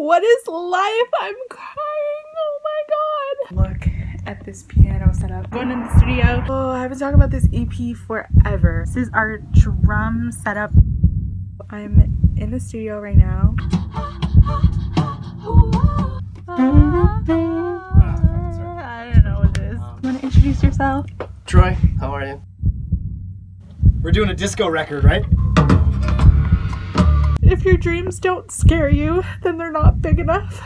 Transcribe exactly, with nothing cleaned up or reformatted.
What is life? I'm crying. Oh my god. Look at this piano setup. Going in the studio. Oh, I've been talking about this E P forever. This is our drum setup. I'm in the studio right now. I don't know what it is. You want to introduce yourself? Troy, how are you? We're doing a disco record, right? If your dreams don't scare you, then they're not big enough.